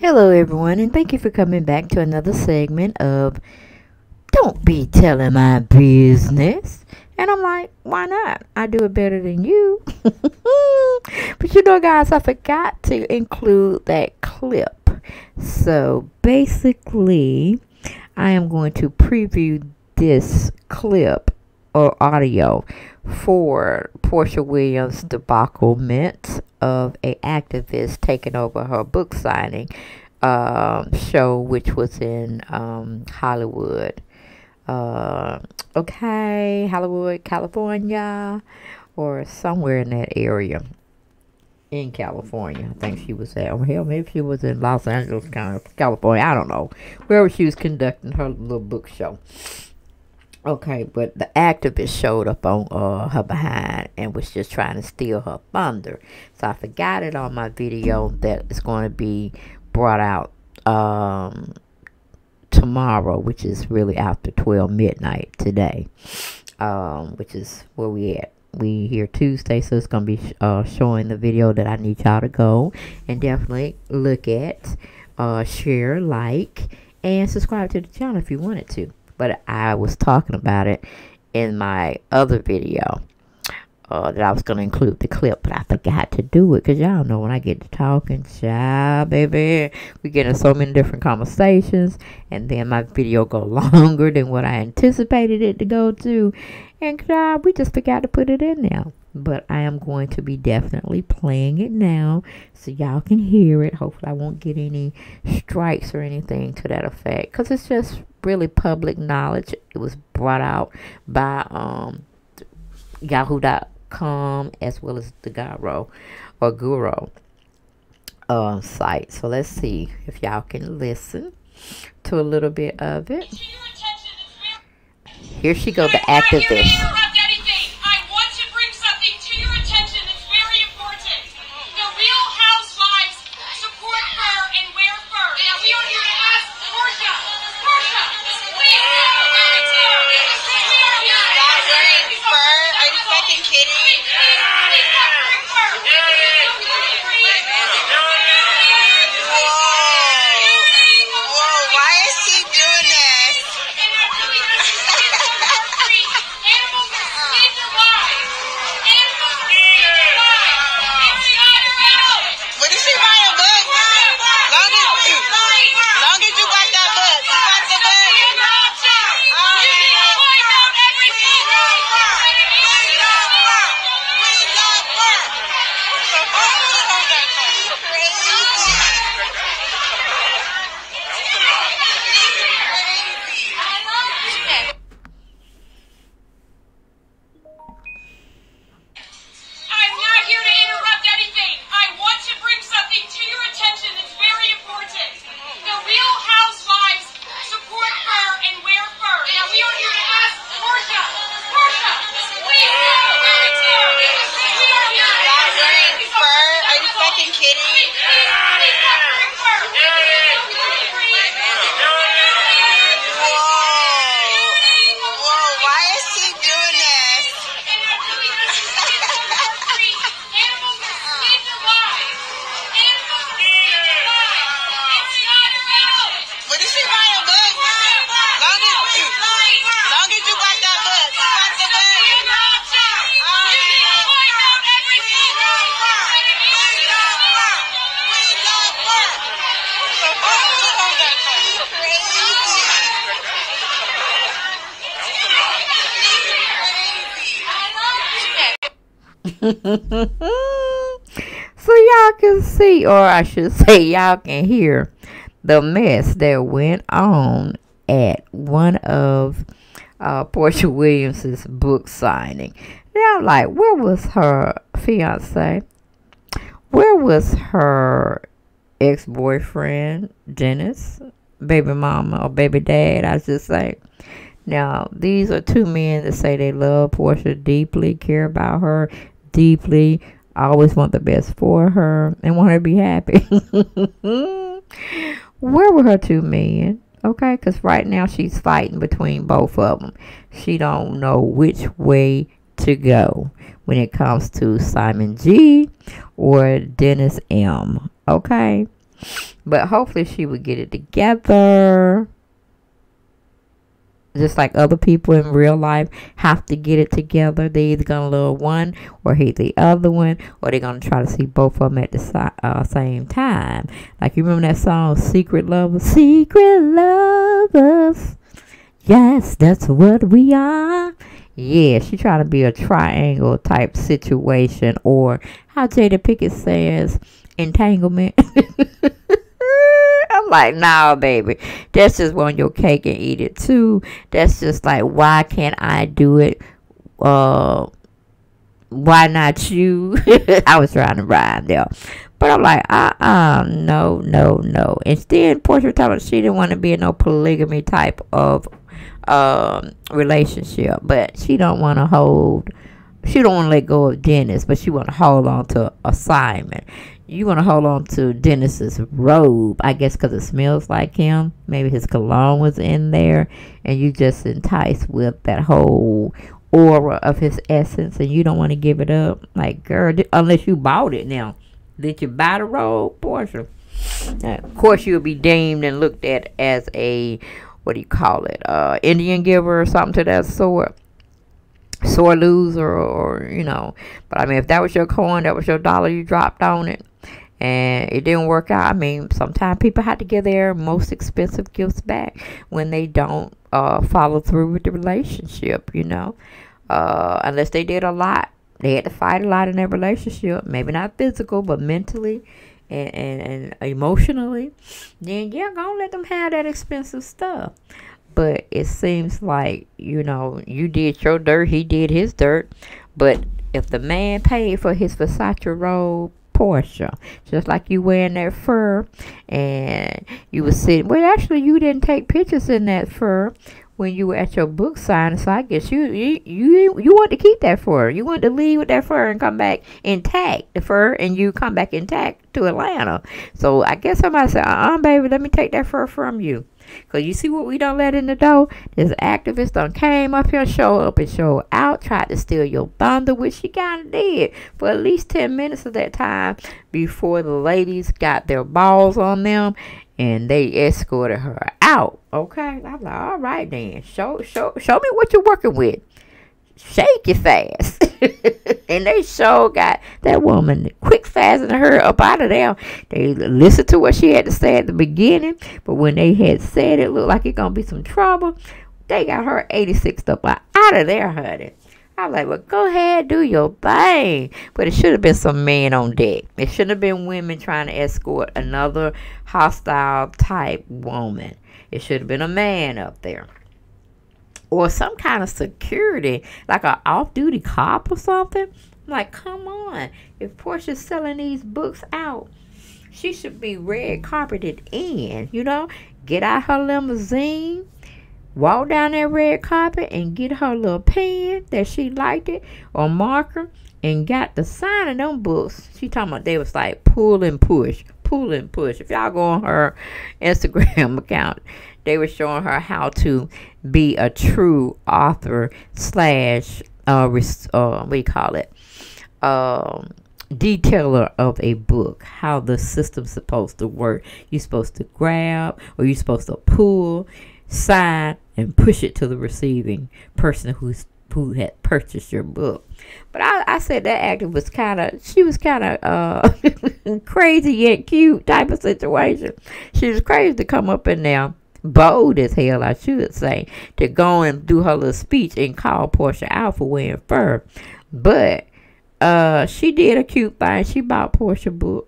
Hello everyone, and thank you for coming back to another segment of Don't Be Telling My Business. And I'm like, why not? I do it better than you. But you know, guys, I forgot to include that clip. So basically, I am going to preview this clip or audio for Porsha Williams' debaclement of an activist taking over her book signing show, which was in Hollywood. Hollywood, California, or somewhere in that area in California. I think she was at, or hell, maybe she was in Los Angeles, California. I don't know, wherever she was conducting her little book show. Okay, but the activist showed up on her behind and was just trying to steal her thunder. So I forgot it on my video that it's going to be brought out tomorrow, which is really after 12 midnight today, which is where we at. We here Tuesday, so it's going to be showing the video that I need y'all to go and definitely look at, share, like, and subscribe to the channel if you wanted to. But I was talking about it in my other video that I was going to include the clip, but I forgot to do it because y'all know when I get to talking, child, baby, we get in so many different conversations, and then my video go longer than what I anticipated it to go to, and God, we just forgot to put it in now. But I am going to be definitely playing it now so y'all can hear it. Hopefully I won't get any strikes or anything to that effect, because it's just really public knowledge. It was brought out by Yahoo.com as well as the Garo or Guru site. So let's see if y'all can listen to a little bit of it. Here she goes, the activist. So y'all can see, or I should say y'all can hear, the mess that went on at one of Porsha Williams's book signing. Now I'm like, where was her fiance? Where was her ex-boyfriend, Dennis? Baby mama or baby dad, I should say. Now, these are two men that say they love Porsha deeply, care about her deeply, always want the best for her, and want her to be happy. Where were her two men? Okay, because right now she's fighting between both of them. She don't know which way to go when it comes to Simon G or Dennis M. Okay, But hopefully she would get it together. Just like other people in real life have to get it together. They either going to love one or hate the other one. Or they're going to try to see both of them at the same time. Like, you remember that song, Secret Lovers? Secret Lovers. Yes, that's what we are. Yeah, she trying to be a triangle type situation. Or how Jada Pickett says, entanglement. I'm like, nah, baby. That's just want your cake and eat it too. That's just like, why can't I do it? Why not you? I was trying to rhyme there. But I'm like, no, no, no. Instead, Porsha told her she didn't want to be in no polygamy type of relationship. But she don't want to hold. She don't want to let go of Dennis, but she want to hold on to Simon. You want to hold on to Dennis's robe, I guess, because it smells like him. Maybe his cologne was in there, and you just enticed with that whole aura of his essence, and you don't want to give it up. Like, girl, unless you bought it now. Did you buy the robe, Porsha? Of course, you'll be deemed and looked at as a, what do you call it, Indian giver or something to that sort. Sore loser, or you know, but I mean, if that was your coin, that was your dollar you dropped on it, and it didn't work out. I mean, sometimes people have to give their most expensive gifts back when they don't follow through with the relationship, you know, unless they did a lot, they had to fight a lot in their relationship, maybe not physical, but mentally and emotionally. Then yeah, gonna let them have that expensive stuff. But it seems like, you know, you did your dirt, he did his dirt. But if the man paid for his Versace robe, Porsha, just like you wearing that fur, and you were sitting, well, actually, you didn't take pictures in that fur when you were at your book signing. So I guess you want to keep that fur. You want to leave with that fur and come back intact, the fur, and you come back intact to Atlanta. So I guess somebody said, baby, let me take that fur from you. Because you see what we done let in the door? This activist done came up here, show up and show out, tried to steal your thunder, which she kind of did for at least 10 minutes of that time before the ladies got their balls on them and they escorted her out. Okay? I'm like, all right then. Show me what you're working with. Shake your fast. And they sure got that woman quick, fast, and her up out of there. They listened to what she had to say at the beginning, but when they had said it looked like it gonna be some trouble, they got her 86th up out of there, honey. I'm like, well, go ahead, do your thing. But it should have been some men on deck. It shouldn't have been women trying to escort another hostile type woman. It should have been a man up there. Or some kind of security, like an off-duty cop or something. I'm like, come on. If Portia's selling these books out, she should be red carpeted in, you know. Get out her limousine, walk down that red carpet, and get her little pen that she liked it, or marker, and got the sign of them books. She talking about they was like, pull and push. Pull and push. If y'all go on her Instagram account, they were showing her how to be a true author slash what do you call it, detailer of a book. How the system's supposed to work. You're supposed to grab, or you're supposed to pull, sign, and push it to the receiving person who had purchased your book. But I said that actor was kind of, she was kind of crazy yet cute type of situation. She was crazy to come up in there, bold as hell I should say, to go and do her little speech and call Porsha out for wearing fur. But she did a cute thing. She bought Porsha book.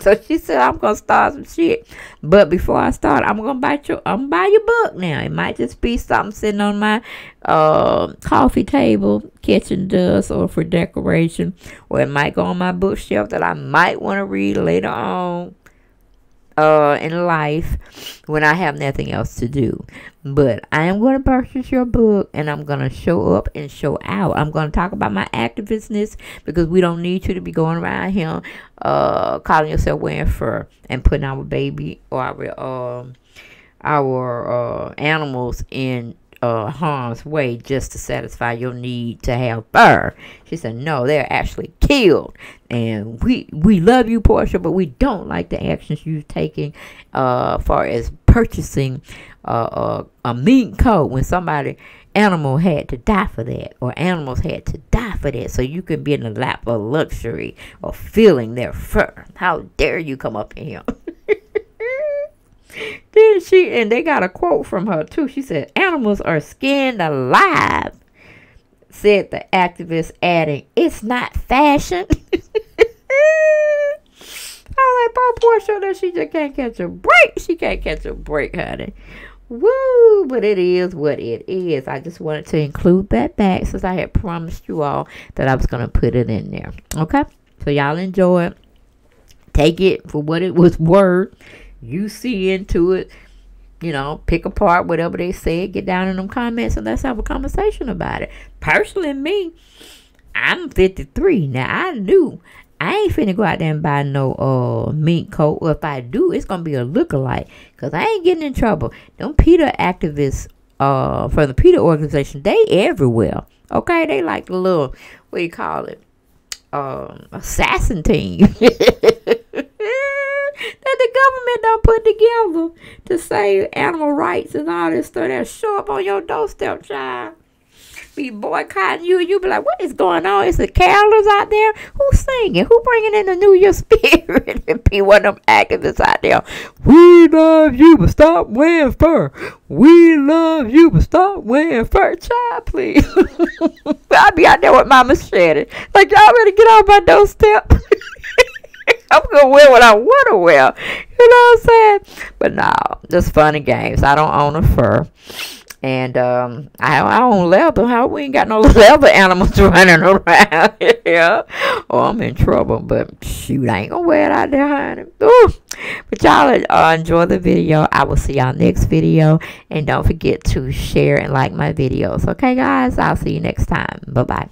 So she said, I'm gonna start some shit, but before I start, I'm gonna buy your book. Now it might just be something sitting on my coffee table catching dust, or for decoration, or it might go on my bookshelf that I might want to read later on in life when I have nothing else to do. But I am going to purchase your book, and I'm going to show up and show out. I'm going to talk about my activistness, because we don't need you to be going around here calling yourself wearing fur and putting our baby or our animals in harm's way just to satisfy your need to have birth. She said, no, they're actually killed. And we love you, Porsha, but we don't like the actions you've taken far as purchasing a meat coat when somebody animal had to die for that, or animals had to die for that, so you could be in the lap of luxury or feeling their fur. How dare you come up in here? Then they got a quote from her too. She said, animals are skinned alive, said the activist, adding, it's not fashion. I like, oh, Porsha, that she just can't catch a break. She can't catch a break, honey. Woo, but it is what it is. I just wanted to include that back since I had promised you all that I was going to put it in there. Okay? So y'all enjoy it. Take it for what it was worth. You see into it. You know, pick apart whatever they said. Get down in them comments and let's have a conversation about it. Personally, me, I'm 53. Now, I knew I ain't finna go out there and buy no mink coat. Or if I do, it's gonna be a lookalike. Cause I ain't getting in trouble. Them PETA activists from the PETA organization, they everywhere. Okay, they like the little, what you call it, assassin team that the government don't put together to save animal rights and all this stuff that show up on your doorstep, child. Be boycotting you, and you be like, what is going on? It's the carolers out there. Who's singing? Who bringing in the New Year spirit? And be one of them activists out there. We love you, but stop wearing fur. We love you, but stop wearing fur. Child, please. I'll be out there with my machete. Like, y'all better get off my doorstep. I'm going to wear what I want to wear. You know what I'm saying? But no, just fun and games. I don't own a fur. And I own leather. How we ain't got no leather animals running around here? Oh, I'm in trouble. But shoot, I ain't gonna wear it out there, honey. Ooh. But y'all enjoy the video. I will see y'all next video. And don't forget to share and like my videos. Okay, guys? I'll see you next time. Bye-bye.